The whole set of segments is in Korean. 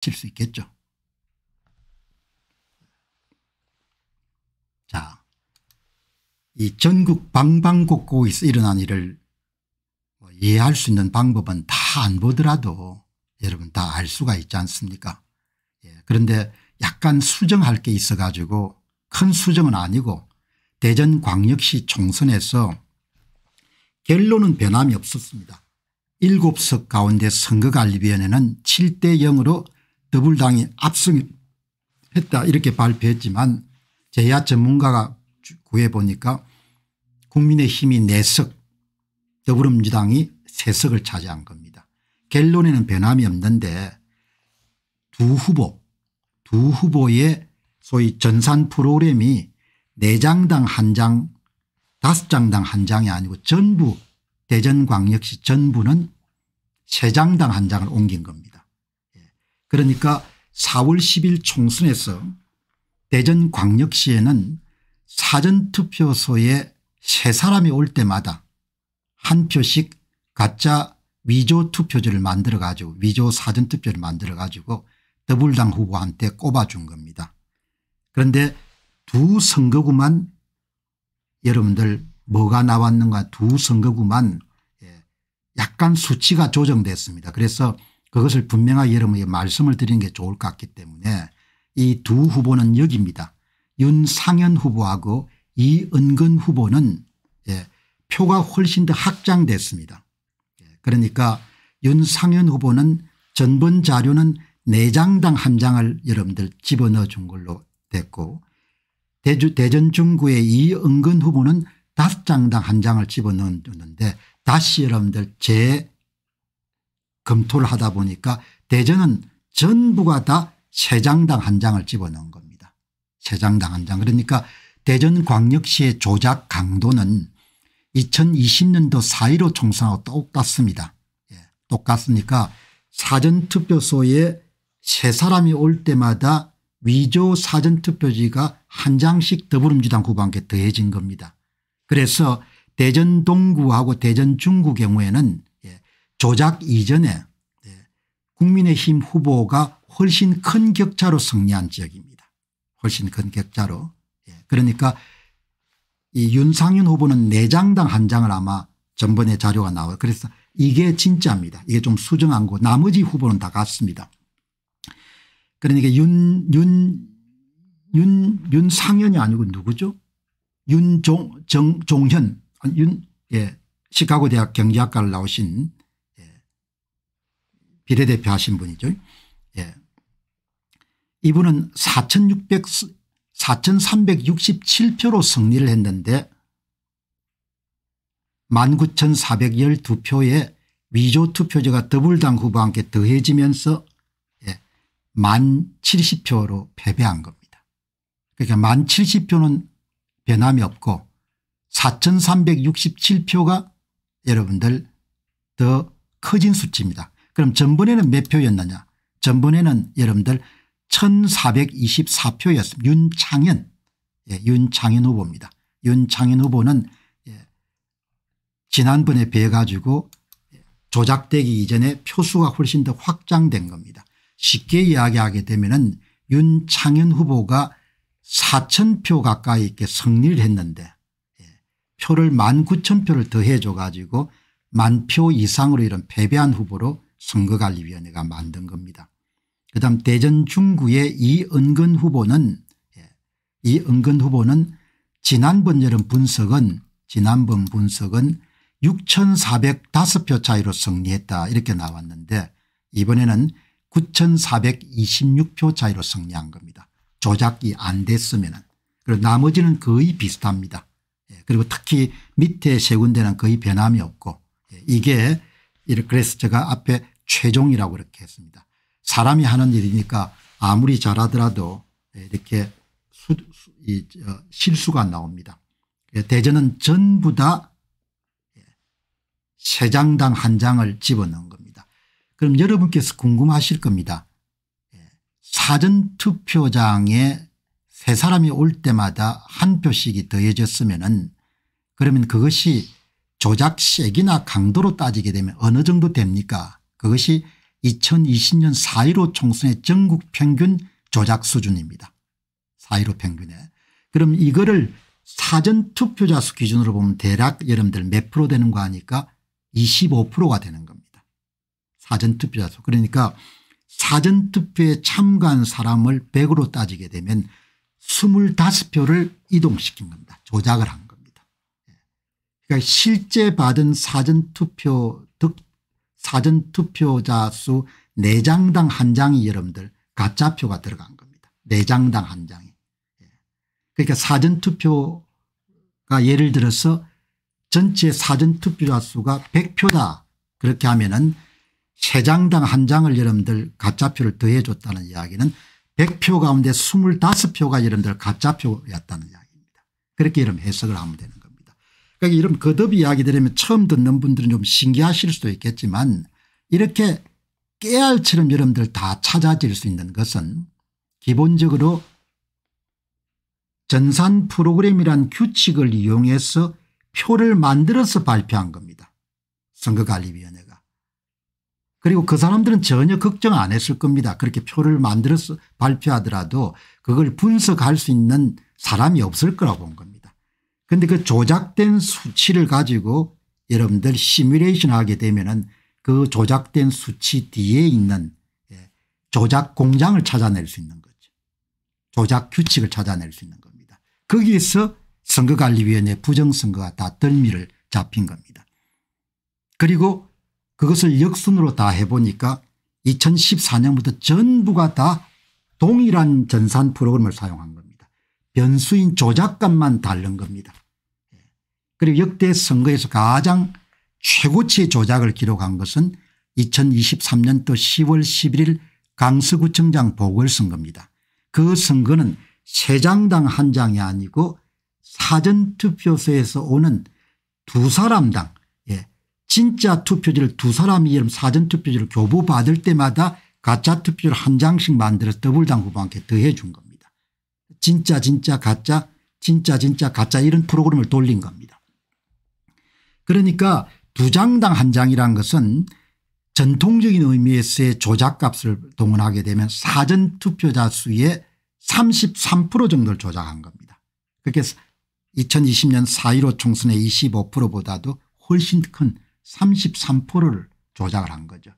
칠 수 있겠죠. 자, 이 전국 방방곡곡에서 일어난 일을 이해할 수 있는 방법은 다 안 보더라도 여러분 다 알 수가 있지 않습니까? 예, 그런데 약간 수정할 게 있어 가지고, 큰 수정은 아니고 대전광역시 총선에서 결론은 변함이 없었습니다. 7석 가운데 선거관리위원회는 7대0으로 더불당이 압승했다 이렇게 발표했지만, 제야 전문가가 구해보니까 국민의힘이 4석, 더불어민주당이 3석을 차지한 겁니다. 결론에는 변함이 없는데 두 후보의 소위 전산 프로그램이 4장당 1장, 5장당 1장이 아니고 전부, 대전광역시 전부는 3장당 1장을 옮긴 겁니다. 그러니까 4월 10일 총선에서 대전광역시에는 사전투표소에 3사람이 올 때마다 1표씩 가짜 위조 투표지를 만들어 가지고, 위조 사전투표를 만들어 가지고 더불당 후보한테 꼽아준 겁니다. 그런데 두 선거구만 여러분들 뭐가 나왔는가, 두 선거구만 약간 수치가 조정됐습니다. 그래서 그것을 분명하게 여러분에게 말씀을 드리는 게 좋을 것 같기 때문에, 이 두 후보는 여기입니다. 윤상현 후보하고 이은근 후보는 표가 훨씬 더 확장됐습니다. 그러니까 윤상현 후보는 전번 자료는 4장당 1장을 여러분들 집어넣어 준 걸로 됐고, 대전 중구의 이은근 후보는 5장당 1장을 집어넣어 줬는데, 다시 여러분들 재검토를 하다 보니까 대전은 전부가 다 3장당 1장을 집어넣은 겁니다. 3장당 1장. 그러니까 대전광역시의 조작 강도는 2020년도 4.15 총선하고 똑같습니다. 예, 똑같으니까 사전투표소에 3사람이 올 때마다 위조 사전투표지가 1장씩 더불어민주당 후보한테 더해진 겁니다. 그래서 대전 동구하고 대전 중구 경우에는 조작 이전에 국민의힘 후보가 훨씬 큰 격차로 승리한 지역입니다. 훨씬 큰 격차로. 그러니까 이 윤상현 후보는 4장당 1장을 아마 전번에 자료가 나와요. 그래서 이게 진짜입니다. 이게 좀 수정한 거, 나머지 후보는 다 같습니다. 그러니까 윤상현이 아니고 누구죠? 윤종현, 시카고 대학 경제학과를 나오신 비례대표 하신 분이죠. 예. 이분은 4,367표로 승리를 했는데 19,412표에 위조 투표지가 더불당 후보와 함께 더해지면서 1,070표로 패배한 겁니다. 그러니까 1,070표는 변함이 없고 4,367표가 여러분들 더 커진 수치입니다. 그럼 전번에는 몇 표였느냐? 전번에는 여러분들 1,424표였습니다. 윤창현, 예, 윤창현 후보입니다. 윤창현 후보는 지난번에 비해 가지고 조작되기 이전에 표수가 훨씬 더 확장된 겁니다. 쉽게 이야기하게 되면은 윤창현 후보가 4,000표 가까이 이렇게 승리를 했는데, 표를 19,000표를 더해줘 가지고 10,000표 이상으로 이런 패배한 후보로 선거관리위원회가 만든 겁니다. 그다음 대전 중구의 이은근 후보는 지난번 분석은 6,405표 차이로 승리했다 이렇게 나왔는데, 이번에는 9,426표 차이로 승리한 겁니다. 조작이 안 됐으면은. 그리고 나머지는 거의 비슷합니다. 그리고 특히 밑에 세 군데는 거의 변함이 없고, 이게 그래서 제가 앞에 최종이라고 이렇게 했습니다. 사람이 하는 일이니까 아무리 잘하더라도 이렇게 실수가 나옵니다. 대전은 전부 다 3장당 1장을 집어넣은 겁니다. 그럼 여러분께서 궁금하실 겁니다. 사전투표장에 3사람이 올 때마다 1표씩이 더해졌으면은, 그러면 그것이 조작 세기나 강도로 따지게 되면 어느 정도 됩니까? 그것이 2020년 4.15 총선의 전국 평균 조작 수준입니다. 4.15 평균에. 그럼 이거를 사전 투표자 수 기준으로 보면 대략 여러분들 몇 프로 되는 거 아니까 25%가 되는 겁니다. 사전 투표자 수. 그러니까 사전 투표에 참가한 사람을 100으로 따지게 되면 25표를 이동시킨 겁니다. 조작을 한 겁니다. 그러니까 실제 받은 사전 투표 사전투표자 수 4장당 1장이 여러분들 가짜표가 들어간 겁니다. 4장당 1장이. 그러니까 사전투표가 예를 들어서 전체 사전투표자 수가 100표다. 그렇게 하면은 3장당 1장을 여러분들 가짜표를 더해줬다는 이야기는 100표 가운데 25표가 여러분들 가짜표였다는 이야기입니다. 그렇게 이런 해석을 하면 되는 겁니다. 그러니까 이런 거듭 이야기 들으면 처음 듣는 분들은 좀 신기하실 수도 있겠지만 이렇게 깨알처럼 여러분들 다 찾아질 수 있는 것은 기본적으로 전산 프로그램이란 규칙을 이용해서 표를 만들어서 발표한 겁니다. 선거관리위원회가. 그리고 그 사람들은 전혀 걱정 안 했을 겁니다. 그렇게 표를 만들어서 발표하더라도 그걸 분석할 수 있는 사람이 없을 거라고 본 겁니다. 근데 그 조작된 수치를 가지고 여러분들 시뮬레이션 하게 되면은 그 조작된 수치 뒤에 있는 조작 공장을 찾아낼 수 있는 거죠. 조작 규칙을 찾아낼 수 있는 겁니다. 거기에서 선거관리위원회 부정선거가 다 덜미를 잡힌 겁니다. 그리고 그것을 역순으로 다 해보니까 2014년부터 전부가 다 동일한 전산 프로그램을 사용한 겁니다. 변수인 조작값만 다른 겁니다. 그리고 역대 선거에서 가장 최고치의 조작을 기록한 것은 2023년도 10월 11일 강서구청장 보궐선거입니다. 그 선거는 3장당 1장이 아니고 사전투표소에서 오는 2사람당 진짜 투표지를 2사람이 사전투표지를 교부받을 때마다 가짜 투표를 1장씩 만들어서 더블당 후보한테 더해준 겁니다. 진짜 가짜 이런 프로그램을 돌린 겁니다. 그러니까 2장당 1장이라는 것은 전통적인 의미에서의 조작값을 동원하게 되면 사전투표자 수의 33% 정도를 조작한 겁니다. 그렇게 2020년 4.15 총선의 25%보다도 훨씬 큰 33%를 조작을 한 거죠.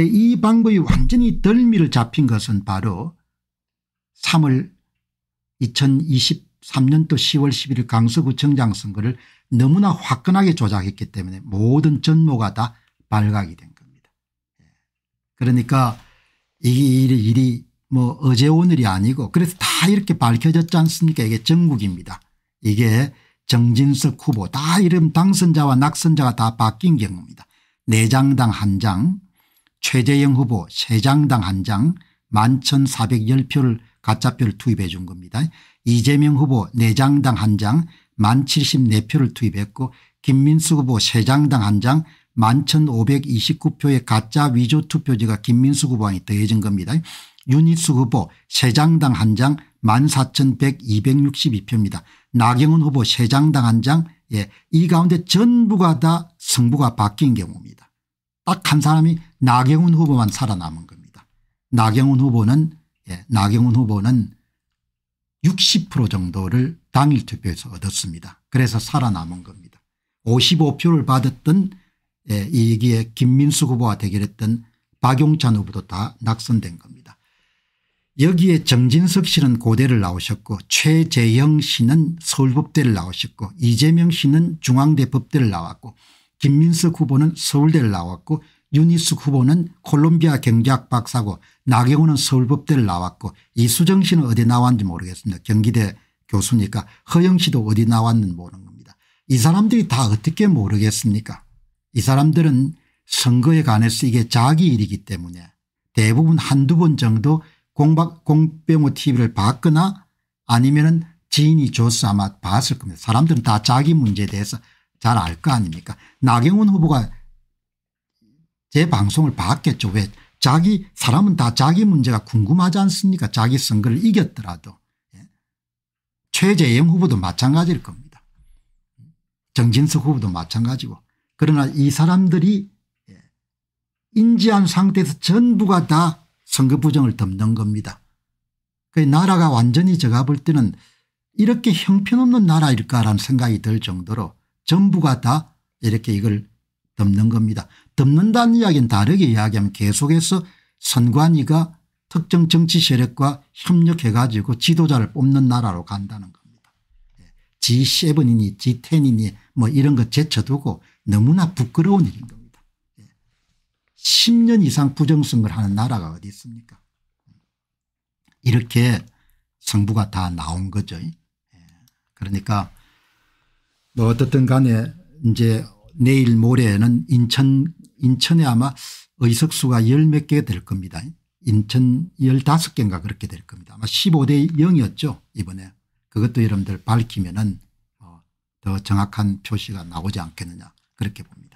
이 방법이 완전히 덜미를 잡힌 것은 바로 2023년도 10월 11일 강서구청장 선거를 너무나 화끈하게 조작했기 때문에 모든 전모가 다 발각이 된 겁니다. 그러니까 이 일이 뭐 어제 오늘이 아니고 그래서 다 이렇게 밝혀졌지 않습니까? 이게 전국입니다. 이게 정진석 후보 다 이름 당선자와 낙선자가 다 바뀐 경우입니다. 4장당 1장, 최재형 후보 3장당 1장, 11,410표를 가짜표를 투입해 준 겁니다. 이재명 후보 4장당 1장 1074표를 투입했고 김민수 후보 3장당 1장 11,529표의 가짜 위조 투표지가 김민수 후보한테 더해진 겁니다. 윤희수 후보 3장당 1장 14,262표입니다. 나경원 후보 3장당 1장 이 가운데 전부가 다 성부가 바뀐 경우입니다. 딱 한 사람이 나경원 후보만 살아남은 겁니다. 나경원 후보는 60% 정도를 당일 투표에서 얻었습니다. 그래서 살아남은 겁니다. 55표를 받았던 이기에 김민수 후보와 대결했던 박용찬 후보도 다 낙선된 겁니다. 여기에 정진석 씨는 고대를 나오셨고 최재형 씨는 서울법대를 나오셨고 이재명 씨는 중앙대 법대를 나왔고 김민수 후보는 서울대를 나왔고 윤희수 후보는 콜롬비아 경제학 박사고 나경원은 서울법대를 나왔고 이수정 씨는 어디 나왔는지 모르겠습니다. 경기대 교수니까 허영 씨도 어디 나왔는지 모르는 겁니다. 이 사람들이 다 어떻게 모르겠습니까? 이 사람들은 선거에 관해서 이게 자기 일이기 때문에 대부분 한두 번 정도 공병호 TV를 봤거나 아니면은 지인이 줬어 아마 봤을 겁니다. 사람들은 다 자기 문제에 대해서 잘 알 거 아닙니까? 나경원 후보가 제 방송을 봤겠죠. 왜 자기 사람은 다 자기 문제가 궁금하지 않습니까? 자기 선거를 이겼더라도. 최재형 후보도 마찬가지일 겁니다. 정진석 후보도 마찬가지고. 그러나 이 사람들이 인지한 상태에서 전부가 다 선거 부정을 덮는 겁니다. 그 나라가 완전히 제가 볼 때는 이렇게 형편없는 나라일까라는 생각이 들 정도로 전부가 다 이렇게 이걸 덮는 겁니다. 덮는다는 이야기는 다르게 이야기하면 계속해서 선관위가 특정 정치 세력과 협력해 가지고 지도자를 뽑는 나라로 간다는 겁니다. G7이니 G10이니 뭐 이런 거 제쳐두고 너무나 부끄러운 일인 겁니다. 10년 이상 부정선거를 하는 나라가 어디 있습니까? 이렇게 정부가 다 나온 거죠. 그러니까 뭐 어떻든 간에 이제 내일 모레는 인천에 아마 의석수가 열 몇 개 될 겁니다. 인천 15개인가 그렇게 될 겁니다. 아마 15대 0이었죠 이번에. 그것도 여러분들 밝히면은 더 정확한 표시가 나오지 않겠느냐 그렇게 봅니다.